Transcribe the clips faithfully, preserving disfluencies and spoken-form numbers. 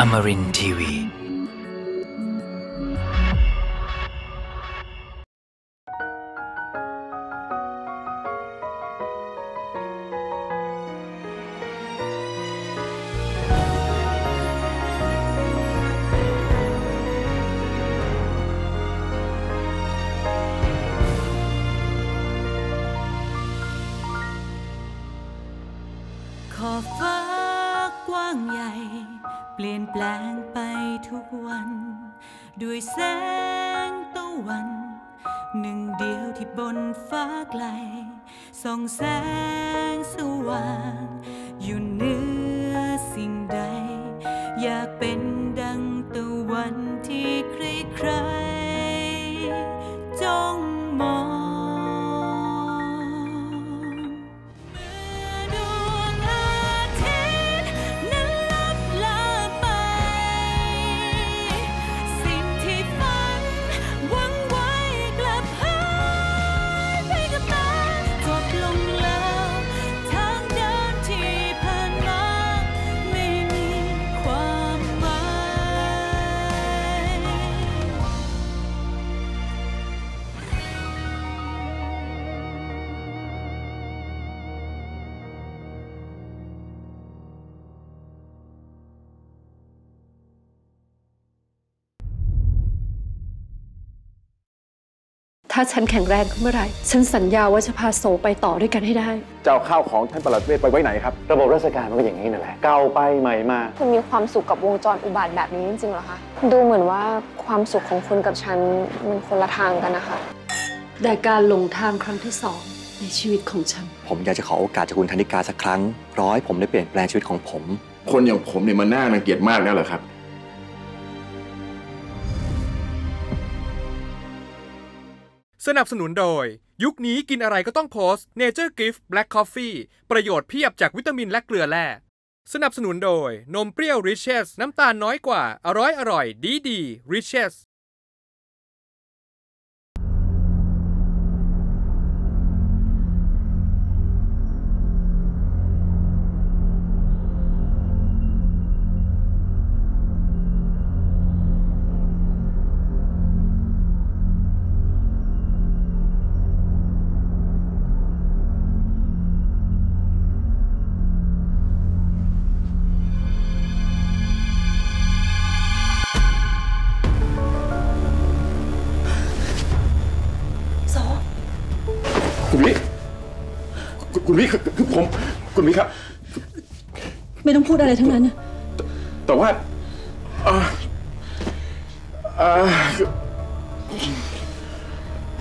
Amarin ที วีขอบฟ้ากว้างใหญ่เปลี่ยนแปลงไปทุกวันด้วยแสงตะวันหนึ่งเดียวที่บนฟ้าไกลส่องแสงสว่างอยู่เหนือสิ่งใดอยากเป็นดังตะวันที่ใครใครจ้องมองถ้าฉันแข็งแรงขึ้นเมื่อไหร่ฉันสัญญาว่าจะพาโสไปต่อด้วยกันให้ได้จะเอาข้าวของท่านปลัดเวทไปไว้ไหนครับระบบราชการมันก็อย่างนี้นั่นแหละเก่าไปใหม่มาคุณมีความสุขกับวงจรอุบาทแบบนี้จริงๆเหรอคะดูเหมือนว่าความสุขของคุณกับฉันมันคนละทางกันนะคะแต่การลงทางครั้งที่สองในชีวิตของฉันผมอยากจะขอโอกาสจากคุณธนิกาสักครั้งร้อยผมได้เปลี่ยนแปลงชีวิตของผมคนอย่างผมเนี่ยมันน่ารังเกียจมากแล้วเหรอครับสนับสนุนโดยยุคนี้กินอะไรก็ต้องโพสต์ Nature Gift Black Coffee ประโยชน์เพียบจากวิตามินและเกลือแร่สนับสนุนโดยนมเปรี้ยว Riches น้ำตาลน้อยกว่าอร่อยอร่อยดีดี Richesคุณวิคือผมคุณวิครับไม่ต้องพูดอะไรทั้งนั้นนะแต่ว่า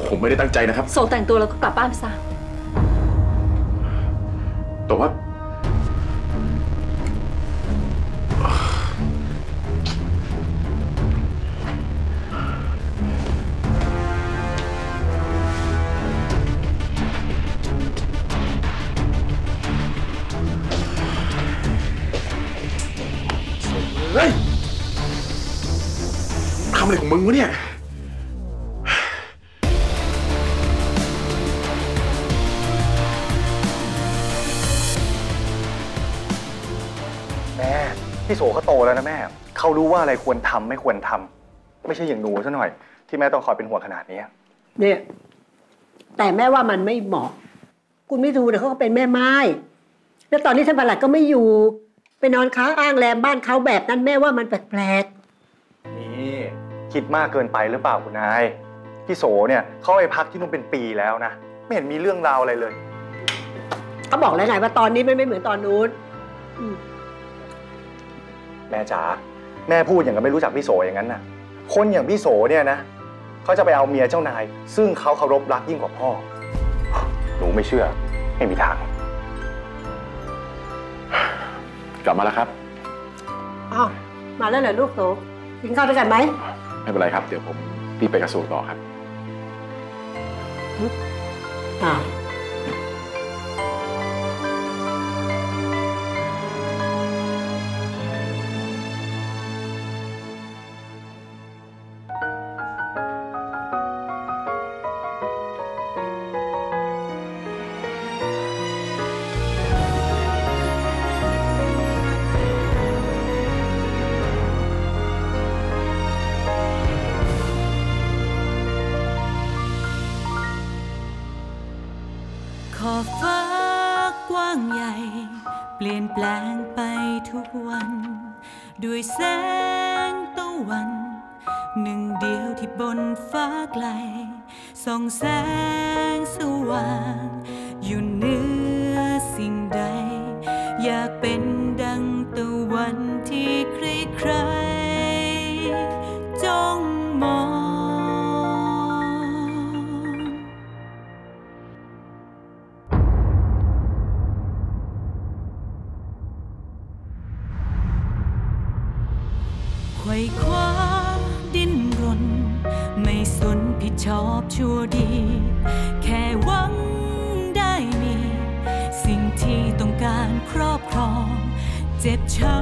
ผมไม่ได้ตั้งใจนะครับโสแต่งตัวแล้วก็กลับบ้านไปซะแต่ว่าทำอะไรของมึงวะเนี่ยแม่พี่โสเขาโตแล้วนะแม่เขารู้ว่าอะไรควรทำไม่ควรทำไม่ใช่อย่างหนูซะหน่อยที่แม่ต้องคอยเป็นห่วงขนาดนี้เนี่ยแต่แม่ว่ามันไม่เหมาะคุณไม่รู้แต่เขาก็เป็นแม่ไม้แล้วตอนนี้ท่านปลัดก็ไม่อยู่ไปนอนค้างอ้างแรมบ้านเขาแบบนั้นแม่ว่ามันแปลกๆนี่คิดมากเกินไปหรือเปล่าคุณนายพี่โสเนี่ยเขาไปพักที่นู่นเป็นปีแล้วนะไม่เห็นมีเรื่องราวอะไรเลยเขาบอกแล้วไงว่าตอนนี้มันไม่เหมือนตอนนู้นแม่จ๋าแม่พูดอย่างกับไม่รู้จักพี่โสอย่างนั้นนะคนอย่างพี่โสเนี่ยนะเขาจะไปเอาเมียเจ้านายซึ่งเขาเคารพรักยิ่งกว่าพ่อหนูไม่เชื่อไม่มีทางกลับมาแล้วครับอ้าวมาแล้วเหรอลูกโตกินข้าวด้วยกันไหมไม่เป็นไรครับเดี๋ยวผมพี่ไปกระสูต่อครับอ่า านไปทุกวันด้วยแสงตะวันหนึ่งเดียวที่บนฟ้าไกลส่องแสงสว่างอยู่เหนือสิ่งใดอยากเป็นดังตะวันที่ใครใครจ้องมองไขว่คว้าดิ้นรนไม่สนผิดชอบชั่วดีแค่หวังได้มีสิ่งที่ต้องการครอบครองเจ็บช้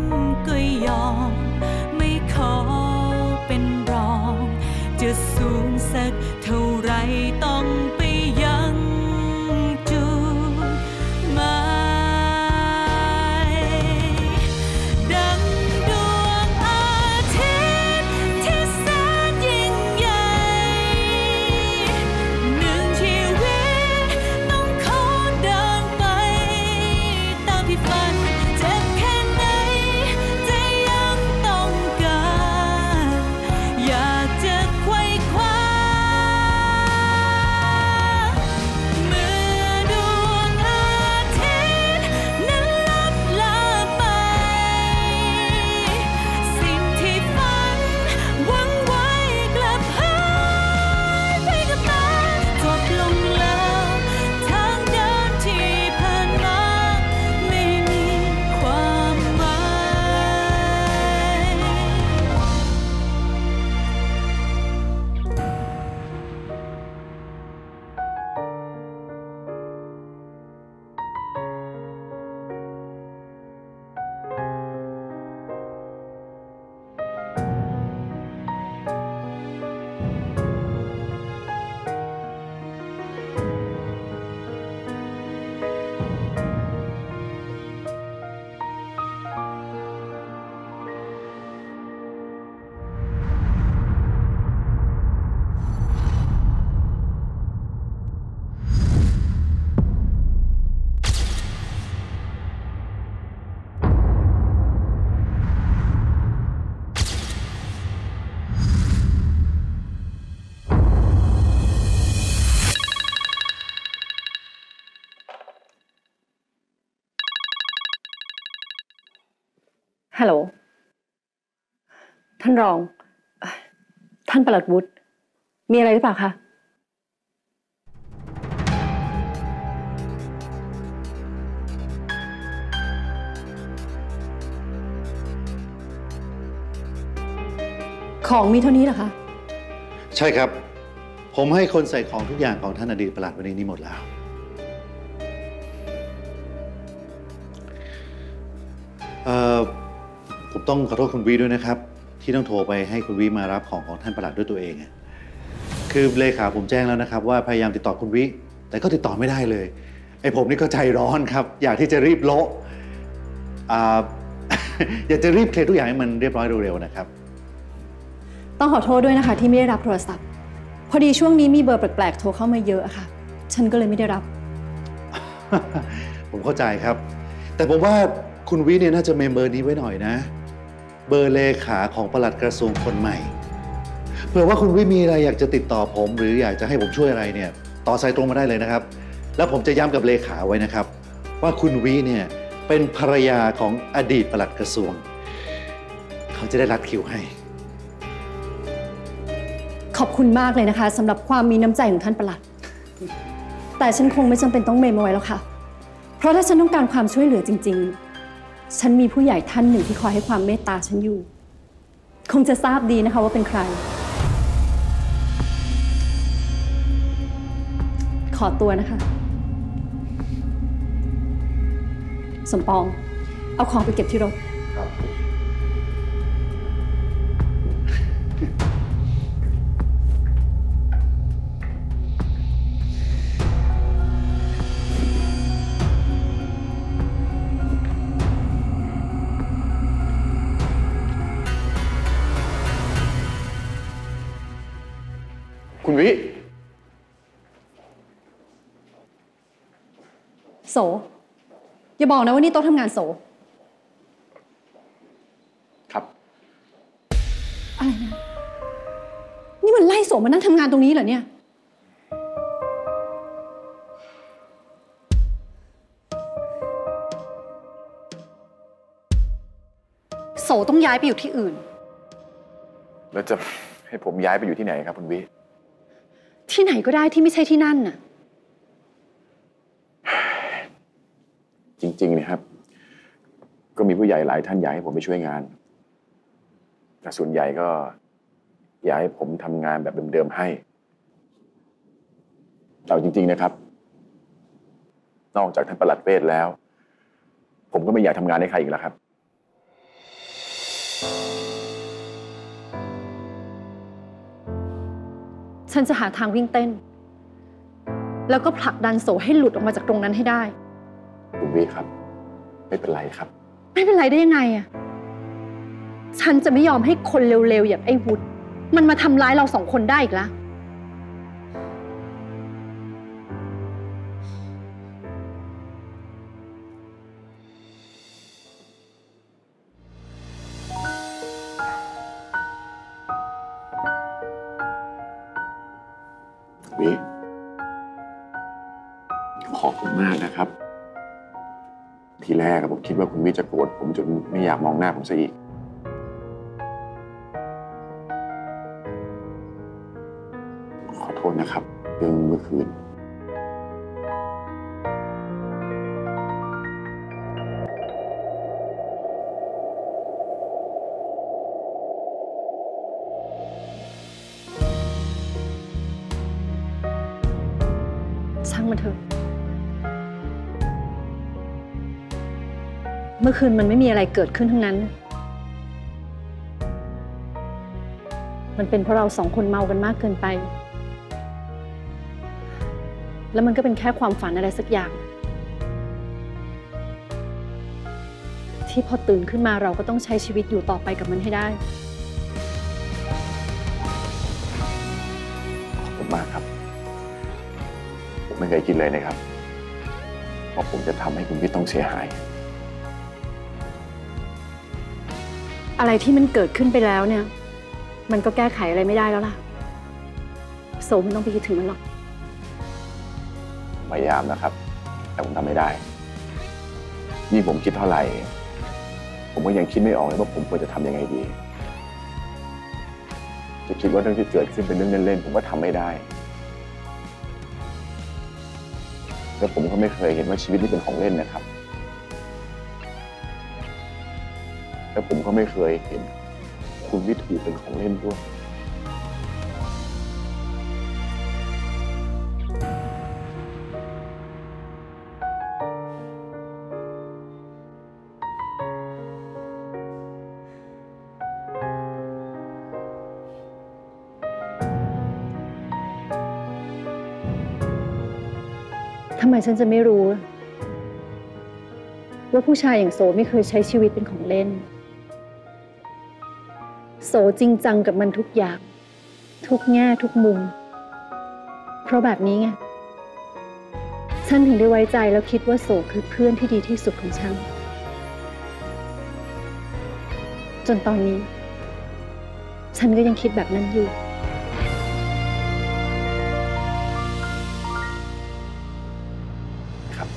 ำก็ยอมไม่ขอเป็นรองจะสูงสักเท่าไรต้องไปยังจุดหมายดังดวงอาทิตย์ที่แสนยิ่งใหญ่หนึ่งชีวิตต้องขอเดินไปตามที่ฝันฮัลโหลท่านรองท่านปลัดวุฒิมีอะไรหรือเปล่าคะของมีเท่านี้เหรอคะใช่ครับผมให้คนใส่ของทุกอย่างของท่านอดีตปลัดวันนี้หมดแล้วเอ่อผมต้องขอโทษคุณวีด้วยนะครับที่ต้องโทรไปให้คุณวีมารับของของท่านปลัดด้วยตัวเองคือเลขาผมแจ้งแล้วนะครับว่าพยายามติดต่อคุณวีแต่ก็ติดต่อไม่ได้เลยไอ้ผมนี่ก็ใจร้อนครับอยากที่จะรีบโละอ่า อยากจะรีบเคลียร์ทุกอย่างให้มันเรียบร้อยเร็วๆนะครับต้องขอโทษด้วยนะคะที่ไม่ได้รับโทรศัพท์พอดีช่วงนี้มีเบอร์แปลกๆโทรเข้ามาเยอะค่ะฉันก็เลยไม่ได้รับ ผมเข้าใจครับแต่ผมว่าคุณวีเนี่ยน่าจะเมมเบอร์นี้ไว้หน่อยนะเบอร์เลขาของปลัดกระทรวงคนใหม่เผื่อว่าคุณวิมีอะไรอยากจะติดต่อผมหรืออยากจะให้ผมช่วยอะไรเนี่ยต่อสายตรงมาได้เลยนะครับแล้วผมจะย้ำกับเลขาไว้นะครับว่าคุณวิเนี่ยเป็นภรรยาของอดีตปลัดกระทรวงเขาจะได้รัดคิวให้ขอบคุณมากเลยนะคะสำหรับความมีน้ำใจของท่านปลัดแต่ฉันคงไม่จำเป็นต้องเมมไว้แล้วค่ะเพราะถ้าฉันต้องการความช่วยเหลือจริงๆฉันมีผู้ใหญ่ท่านหนึ่งที่คอยให้ความเมตตาฉันอยู่คงจะทราบดีนะคะว่าเป็นใครขอตัวนะคะสมปองเอาของไปเก็บที่รถครับคุณวิโสอย่าบอกนะว่านี่โต๊ะทำงานโส ครับอะไรนะนี่มันไล่โสมมานั่งทำงานตรงนี้เหรอเนี่ยโสต้องย้ายไปอยู่ที่อื่นแล้วจะให้ผมย้ายไปอยู่ที่ไหนครับคุณวิที่ไหนก็ได้ที่ไม่ใช่ที่นั่นน่ะจริงๆนะครับก็มีผู้ใหญ่หลายท่านอยากให้ผมไปช่วยงานแต่ส่วนใหญ่ก็อยากให้ผมทำงานแบบเดิมๆให้แต่จริงๆนะครับนอกจากท่านปลัดเวทแล้วผมก็ไม่อยากทำงานให้ใครอีกแล้วครับฉันจะหาทางวิ่งเต้นแล้วก็ผลักดันโสให้หลุดออกมาจากตรงนั้นให้ได้คุณวิครับไม่เป็นไรครับไม่เป็นไรได้ยังไงอ่ะฉันจะไม่ยอมให้คนเร็วๆอย่างไอ้วุฒิมันมาทำร้ายเราสองคนได้อีกละวิขอบคุณมากนะครับทีแรกผมคิดว่าคุณวิจะโกรธผมจนไม่อยากมองหน้าผมซะอีกขอโทษนะครับเรื่องเมื่อคืนช่างมันเถอะเมื่อคืนมันไม่มีอะไรเกิดขึ้นทั้งนั้นมันเป็นเพราะเราสองคนเมากันมากเกินไปแล้วมันก็เป็นแค่ความฝันอะไรสักอย่างที่พอตื่นขึ้นมาเราก็ต้องใช้ชีวิตอยู่ต่อไปกับมันให้ได้ขอบคุณมากครับผมไม่เคยคิดเลยนะครับว่าผมจะทำให้คุณพี่ต้องเสียหายอะไรที่มันเกิดขึ้นไปแล้วเนี่ยมันก็แก้ไขอะไรไม่ได้แล้วล่ะโสมไม่ต้องไปคิดถึงมันหรอกพยายามนะครับแต่ผมทำไม่ได้นี่ผมคิดเท่าไหร่ผมก็ยังคิดไม่ออกเลยว่าผมควรจะทำยังไงดีจะคิดว่าเรื่องที่เกิดขึ้นเป็นเรื่องเล่นๆผมก็ทำไม่ได้แล้วผมก็ไม่เคยเห็นว่าชีวิตนี่เป็นของเล่นนะครับแล้วผมก็ไม่เคยเห็นคุณวิถีเป็นของเล่นด้วยทำไมฉันจะไม่รู้ว่าผู้ชายอย่างโสไม่เคยใช้ชีวิตเป็นของเล่นโสจริงจังกับมันทุกอย่างทุกแง่ทุกมุมเพราะแบบนี้ไงฉันถึงได้ไว้ใจแล้วคิดว่าโสคือเพื่อนที่ดีที่สุดของฉันจนตอนนี้ฉันก็ยังคิดแบบนั้นอยู่ครับ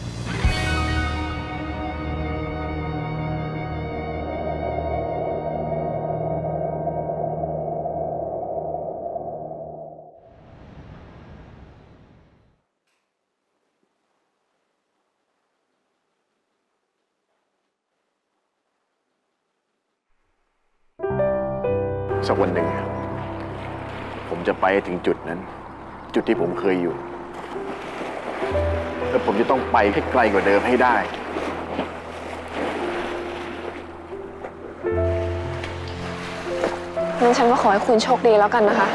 สักวันหนึ่งผมจะไปถึงจุดนั้นจุดที่ผมเคยอยู่แล้วผมจะต้องไปให้ไกลกว่าเดิมให้ได้งั้นฉันก็ขอให้คุณโชคดีแล้วกันนะคะ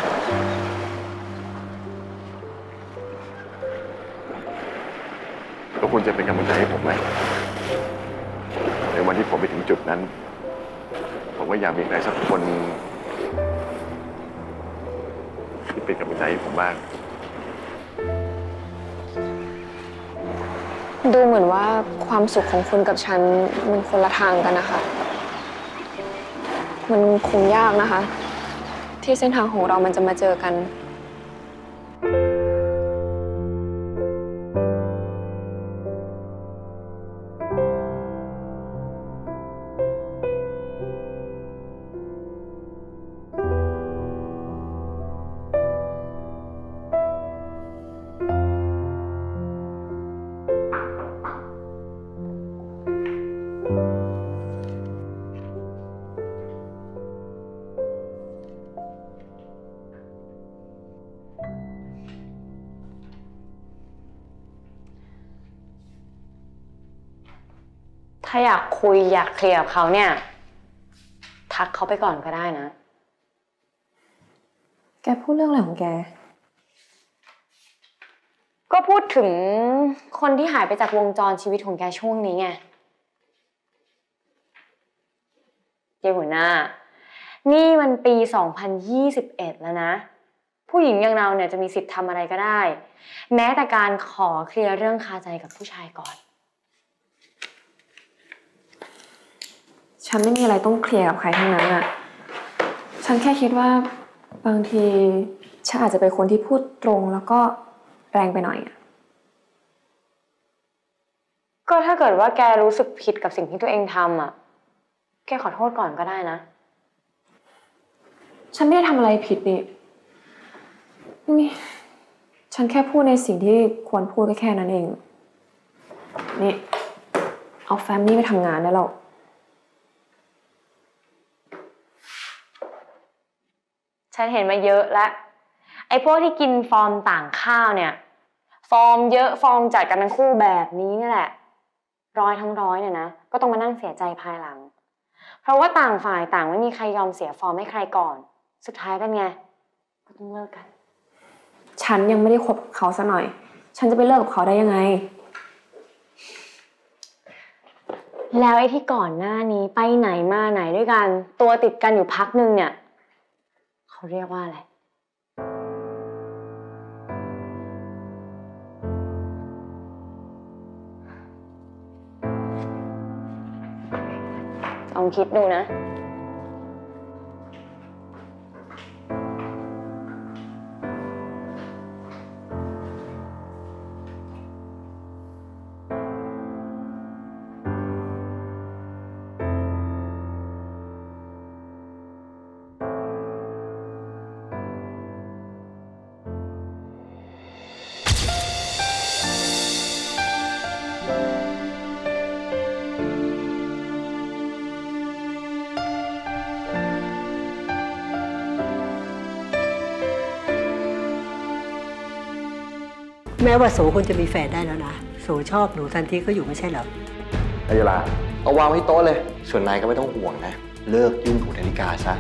แล้วคุณจะเป็นกำลังใจให้ผมไหมในวันที่ผมไปถึงจุดนั้นผมก็อยากมีใครสักคนที่เป็นกำลังใจให้ผมบ้างดูเหมือนว่าความสุขของคุณกับฉันมันคนละทางกันนะคะ มันคงยากนะคะที่เส้นทางของเรามันจะมาเจอกันถ้าอยากคุยอยากเคลียร์กับเขาเนี่ยทักเขาไปก่อนก็ได้นะแกพูดเรื่องอะไรของแกก็พูดถึงคนที่หายไปจากวงจรชีวิตของแกช่วงนี้ไงเยหัวหน้านี่มันปีสองพันยี่สิบเอ็ดแล้วนะผู้หญิงอย่างเราเนี่ยจะมีสิทธิ์ทำอะไรก็ได้แม้แต่การขอเคลียร์เรื่องคาใจกับผู้ชายก่อนฉันไม่มีอะไรต้องเคลียร์กับใครทั้งนั้นอะฉันแค่คิดว่าบางทีฉันอาจจะเป็นคนที่พูดตรงแล้วก็แรงไปหน่อยอะก็ถ้าเกิดว่าแกรู้สึกผิดกับสิ่งที่ตัวเองทำอะแกขอโทษก่อนก็ได้นะฉันไม่ได้ทำอะไรผิดนี่นี่ฉันแค่พูดในสิ่งที่ควรพูดก็แค่นั้นเองนี่เอาแฟ้มนี่ไปทำงานได้แล้วฉันเห็นมาเยอะแล้วไอ้พวกที่กินฟอร์มต่างข้าวเนี่ยฟอร์มเยอะฟอร์มจัดกันทั้งคู่แบบนี้นี่แหละร้อยทั้งร้อยเนี่ยนะก็ต้องมานั่งเสียใจภายหลังเพราะว่าต่างฝ่ายต่างไม่มีใครยอมเสียฟอร์มให้ใครก่อนสุดท้ายกันไงก็ต้องเลิกกันฉันยังไม่ได้คบเขาซะหน่อยฉันจะไปเลิกกับเขาได้ยังไงแล้วไอ้ที่ก่อนหน้านี้ไปไหนมาไหนด้วยกันตัวติดกันอยู่พักนึงเนี่ยเขาเรียกว่าอะไรลองคิดดูนะแม้ว่าโสคุณจะมีแฟนได้แล้วนะโสชอบหนูทันทีก็อยู่ไม่ใช่เหรออัญญาเอาวางไว้โต๊ะเลยส่วนนายก็ไม่ต้องห่วงนะเลิกยุ่งกับนาฬิกาซะ